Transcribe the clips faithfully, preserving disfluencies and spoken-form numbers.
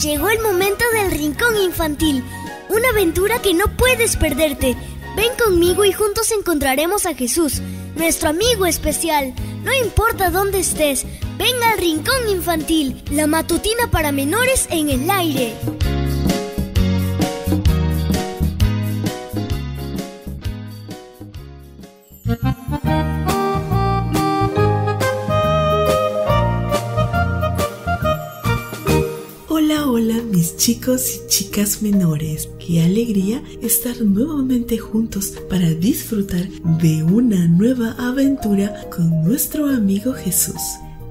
Llegó el momento del Rincón Infantil, una aventura que no puedes perderte. Ven conmigo y juntos encontraremos a Jesús, nuestro amigo especial. No importa dónde estés, ven al Rincón Infantil, la matutina para menores en el aire. Hola, hola mis chicos y chicas menores. Qué alegría estar nuevamente juntos para disfrutar de una nueva aventura con nuestro amigo Jesús.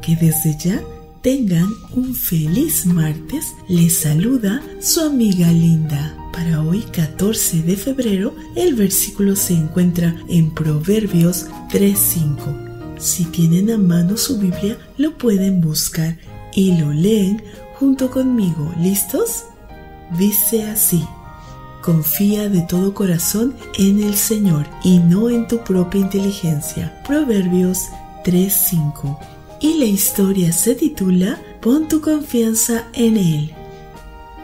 Que desde ya tengan un feliz martes. Les saluda su amiga Linda. Para hoy, catorce de febrero, el versículo se encuentra en Proverbios tres cinco. Si tienen a mano su Biblia, lo pueden buscar y lo leen junto conmigo. ¿Listos? Dice así: confía de todo corazón en el Señor y no en tu propia inteligencia. Proverbios tres cinco. Y la historia se titula Pon tu confianza en Él.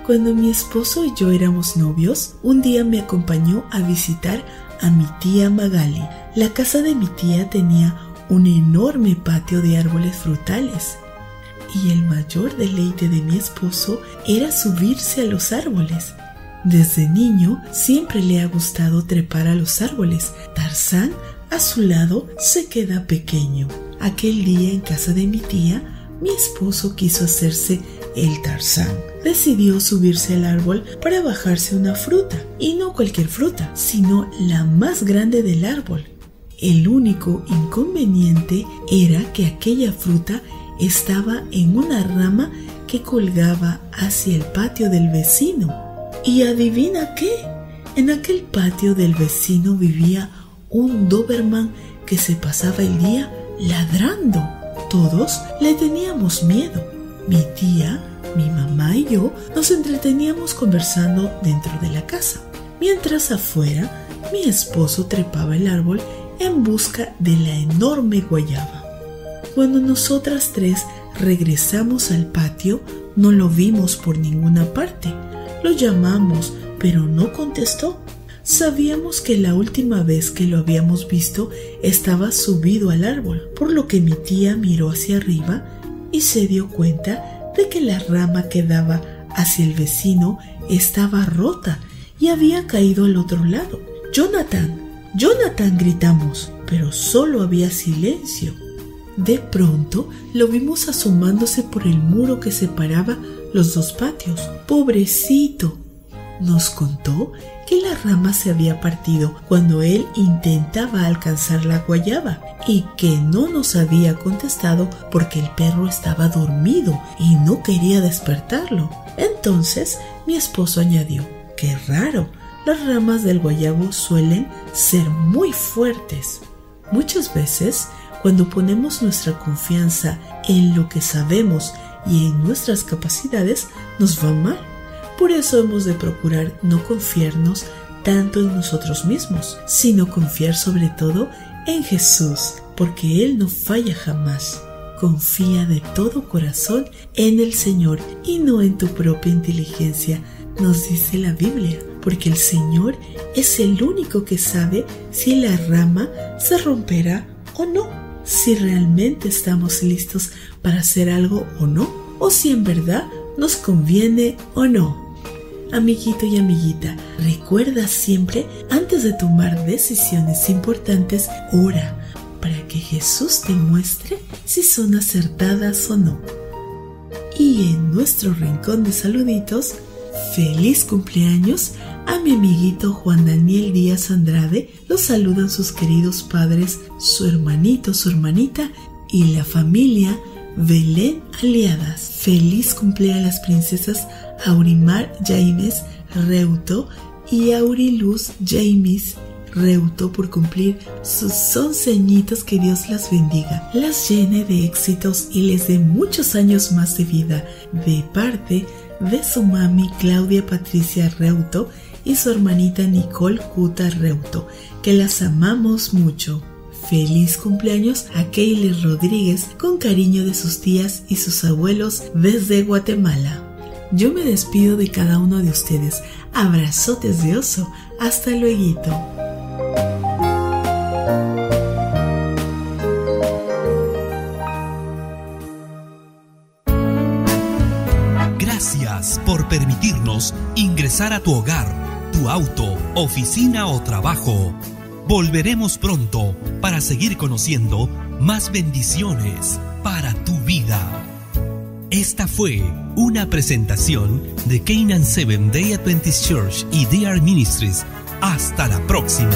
Cuando mi esposo y yo éramos novios, un día me acompañó a visitar a mi tía Magali. La casa de mi tía tenía un enorme patio de árboles frutales y el mayor deleite de mi esposo era subirse a los árboles. Desde niño siempre le ha gustado trepar a los árboles. Tarzán a su lado se queda pequeño. Aquel día en casa de mi tía, mi esposo quiso hacerse el Tarzán. Decidió subirse al árbol para bajarse una fruta, y no cualquier fruta, sino la más grande del árbol. El único inconveniente era que aquella fruta estaba en una rama que colgaba hacia el patio del vecino. ¿Y adivina qué? En aquel patio del vecino vivía un Doberman que se pasaba el día ladrando. Todos le teníamos miedo. Mi tía, mi mamá y yo nos entreteníamos conversando dentro de la casa, mientras afuera mi esposo trepaba el árbol en busca de la enorme guayaba. Cuando nosotras tres regresamos al patio, no lo vimos por ninguna parte. Lo llamamos, pero no contestó. Sabíamos que la última vez que lo habíamos visto estaba subido al árbol, por lo que mi tía miró hacia arriba y se dio cuenta de que la rama que daba hacia el vecino estaba rota y había caído al otro lado. «¡Jonathan! ¡Jonathan!» gritamos, pero solo había silencio. De pronto lo vimos asomándose por el muro que separaba los dos patios. «¡Pobrecito!» Nos contó que la rama se había partido cuando él intentaba alcanzar la guayaba y que no nos había contestado porque el perro estaba dormido y no quería despertarlo. Entonces mi esposo añadió: «¡Qué raro! Las ramas del guayabo suelen ser muy fuertes». Muchas veces, cuando ponemos nuestra confianza en lo que sabemos y en nuestras capacidades, nos va mal. Por eso hemos de procurar no confiarnos tanto en nosotros mismos, sino confiar sobre todo en Jesús, porque Él no falla jamás. Confía de todo corazón en el Señor y no en tu propia inteligencia, nos dice la Biblia, porque el Señor es el único que sabe si la rama se romperá o no, si realmente estamos listos para hacer algo o no, o si en verdad nos conviene o no. Amiguito y amiguita, recuerda siempre, antes de tomar decisiones importantes, ora para que Jesús te muestre si son acertadas o no. Y en nuestro rincón de saluditos, feliz cumpleaños a mi amiguito Juan Daniel Díaz Andrade. Los saludan sus queridos padres, su hermanito, su hermanita y la familia Belén Aliadas. Feliz cumpleaños a las princesas Aurimar James Rueto y Auriluz James Rueto por cumplir sus once añitos. Que Dios las bendiga, las llene de éxitos y les dé muchos años más de vida, de parte de su mami Claudia Patricia Rueto y su hermanita Nicole Cuta Rueto, que las amamos mucho. Feliz cumpleaños a Kaylee Rodríguez con cariño de sus tías y sus abuelos desde Guatemala. Yo me despido de cada uno de ustedes. Abrazotes de oso. Hasta luego. Gracias por permitirnos ingresar a tu hogar, tu auto, oficina o trabajo. Volveremos pronto para seguir conociendo más bendiciones para tu vida. Esta fue una presentación de Canaan Seven day Adventist Church y D R Ministries. Hasta la próxima.